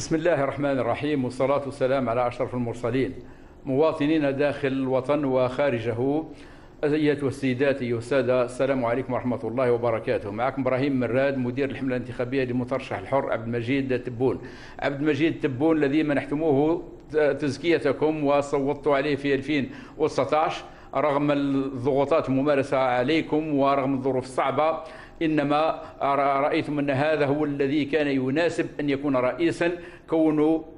بسم الله الرحمن الرحيم، والصلاة والسلام على أشرف المرسلين. مواطنين داخل الوطن وخارجه، أيتها السيدات أيها السادة، السلام عليكم ورحمة الله وبركاته. معكم إبراهيم مراد، مدير الحملة الانتخابية لمترشح الحر عبد المجيد تبون. عبد المجيد تبون الذي منحتموه تزكيتكم وصوتوا عليه في 2019 رغم الضغوطات الممارسة عليكم ورغم الظروف الصعبة، إنما رأيتم أن هذا هو الذي كان يناسب أن يكون رئيسا.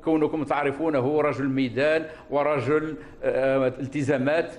كونكم تعرفونه رجل ميدان ورجل التزامات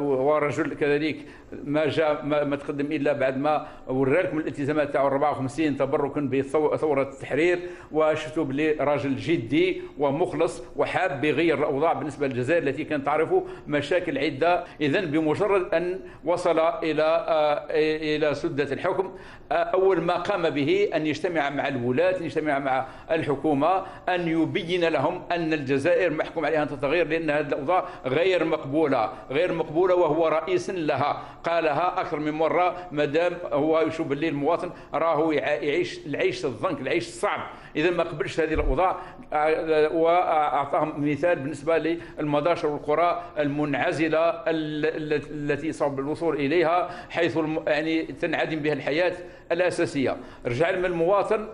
ورجل كذلك ما تقدم إلا بعد ما ورالكم الالتزامات تاع 54 تبركا بثورة التحرير، وشفتوا بلي راجل جدي ومخلص وحاب يغير الأوضاع بالنسبة للجزائر التي كانت تعرفه مشاكل عدة. إذا بمجرد أن وصل إلى سدة الحكم، أول ما قام به أن يجتمع مع الولاة، أن يجتمع مع الحكومة، أن يبين لهم أن الجزائر محكوم عليها أن تتغير، لأن هذه الأوضاع غير مقبولة غير مقبولة، وهو رئيس لها، قالها أكثر من مرة. مادام هو يشوف باللي المواطن راهو يعيش العيش الضنك، العيش الصعب، إذا ما قبلش هذه الأوضاع. وأعطاهم مثال بالنسبة للمداشر والقرى المنعزلة التي صعب الوصول إليها، حيث يعني تنعدم بها الحياة الأساسية. رجع من المواطن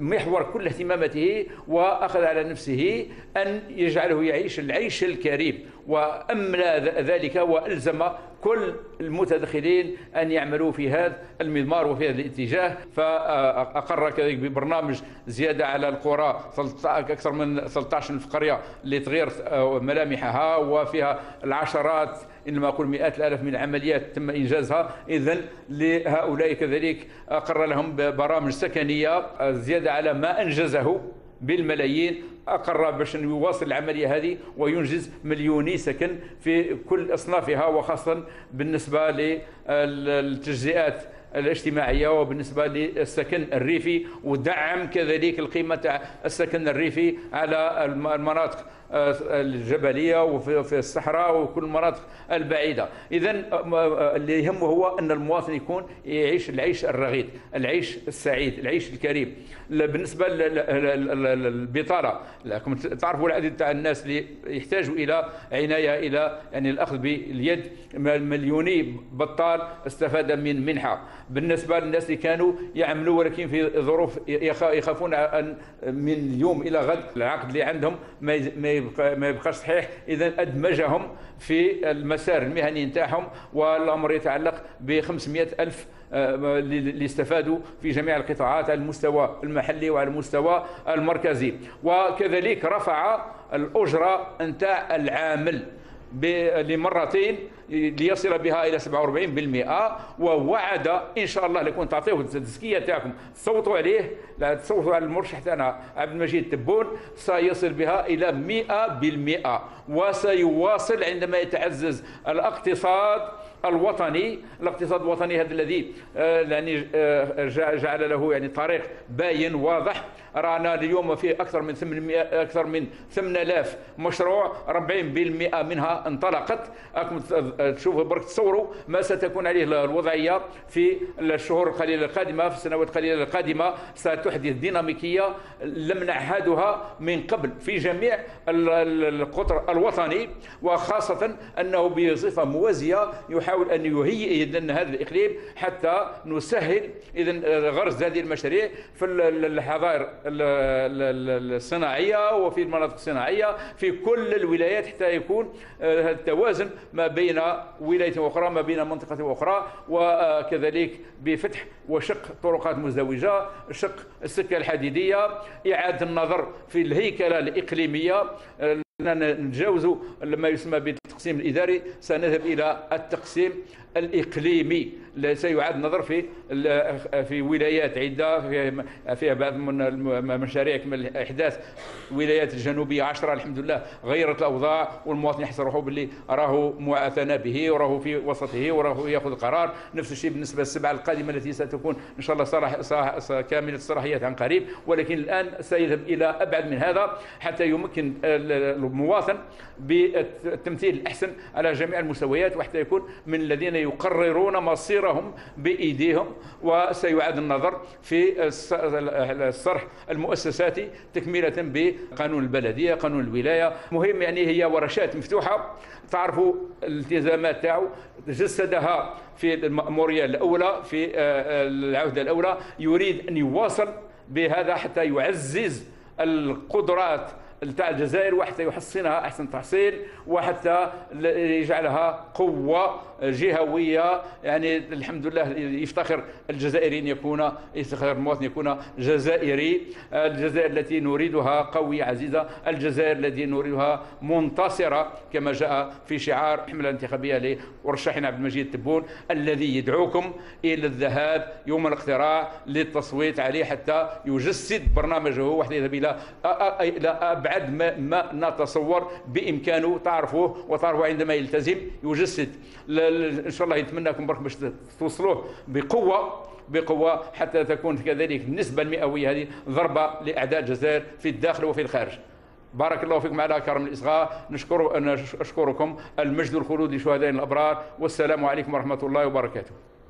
محور كل اهتماماته وأخذ على نفسه أن يجعله يعيش العيش الكريم، وأملى ذلك وألزم كل المتدخلين أن يعملوا في هذا المضمار وفي هذا الاتجاه. فأقر كذلك ببرنامج زيادة على القرى، أكثر من 13 قرية اللي تغيرت ملامحها، وفيها العشرات إنما أقول مئات الآلاف من العمليات تم إنجازها. إذن لهؤلاء كذلك أقر لهم برامج سكنية، زيادة على ما أنجزه بالملايين، أقر باش يواصل العملية هذه وينجز مليوني سكن في كل أصنافها، وخاصة بالنسبة للتجزئات الاجتماعية وبالنسبة للسكن الريفي، ودعم كذلك القيمة تاع السكن الريفي على المناطق الجبلية وفي الصحراء وكل المناطق البعيدة. إذن اللي يهمه هو أن المواطن يكون يعيش العيش الرغيد، العيش السعيد، العيش الكريم. بالنسبة للبطالة، لكم تعرفوا العدد تاع الناس اللي يحتاجوا إلى عناية، إلى يعني الأخذ باليد، مليوني بطال استفاد من منحة. بالنسبة للناس اللي كانوا يعملوا ولكن في ظروف يخافون أن من اليوم إلى غد العقد اللي عندهم ما يبقاش صحيح، إذا أدمجهم في المسار المهني نتاعهم، والأمر يتعلق ب 500 ألف اللي استفادوا في جميع القطاعات على المستوى المحلي وعلى المستوى المركزي. وكذلك رفع الأجرة نتاع العامل لمرتين ليصل بها إلى 47%، ووعد إن شاء الله لكم تعطيه التزكية تاعكم تصوتوا عليه، لا تصوتوا على المرشح تاعنا عبد المجيد تبون، سيصل بها إلى 100%. وسيواصل عندما يتعزز الاقتصاد الوطني، الاقتصاد الوطني هذا الذي يعني جعل له يعني طريق باين واضح. رانا اليوم في اكثر من 8000 مشروع، 40% منها انطلقت. راكم تشوفوا برك تصوروا ما ستكون عليه الوضعية في الشهور القليلة القادمة، في السنوات القليلة القادمة. ستحدث ديناميكية لم نعهدها من قبل في جميع القطر الوطني، وخاصة أنه بصفة موازية يحاول أن يهيئ لنا هذا الإقليم حتى نسهل إذا غرس هذه المشاريع في الحضائر الصناعية وفي المناطق الصناعية في كل الولايات، حتى يكون التوازن ما بين ولاية أخرى، ما بين منطقة أخرى. وكذلك بفتح وشق طرقات مزدوجة، شق السكة الحديدية، إعادة النظر في الهيكلة الإقليمية، نتجاوزوا ما يسمى بالتقسيم الإداري، سنذهب إلى التقسيم الإقليمي. سيعاد النظر في ولايات عدة، فيها بعض من المشاريع من إحداث ولايات الجنوبية 10 الحمد لله غيرت الأوضاع، والمواطن يحس روحه باللي راهو معاتنا به وراهو في وسطه وراهو يأخذ قرار. نفس الشيء بالنسبة للسبعة القادمة التي ستكون إن شاء الله كاملة الصلاحيات عن قريب، ولكن الآن سيذهب إلى أبعد من هذا حتى يمكن المواطن بالتمثيل الأحسن على جميع المستويات، وحتى يكون من الذين يقررون مصيرهم بأيديهم، وسيعاد النظر في الصرح المؤسساتي تكملة بقانون البلدية، قانون الولاية. مهم يعني هي ورشات مفتوحة، تعرفوا الالتزامات تاعو، جسدها في المأمورية الأولى في العهدة الأولى، يريد أن يواصل بهذا حتى يعزز القدرات تاع الجزائر وحتى يحصنها أحسن تحصيل، وحتى يجعلها قوة جهوية. يعني الحمد لله يفتخر الجزائري أن يكون، يفتخر المواطن يكون جزائري. الجزائر التي نريدها قوية عزيزة، الجزائر التي نريدها منتصرة كما جاء في شعار الحملة الانتخابية لمرشحنا عبد المجيد تبون، الذي يدعوكم إلى الذهاب يوم الاقتراع للتصويت عليه حتى يجسد برنامجه وحتى يذهب إلى أبعد ما نتصور بإمكانه. تعرفوه وتعرفوا عندما يلتزم يجسد. إن شاء الله يتمنىكم برك باش توصلوه بقوة حتى تكون كذلك النسبة المئوية هذه ضربة لأعداء الجزائر في الداخل وفي الخارج. بارك الله فيكم على كرم الإصغاء. أشكركم. المجد الخلود لشهدائنا الأبرار، والسلام عليكم ورحمة الله وبركاته.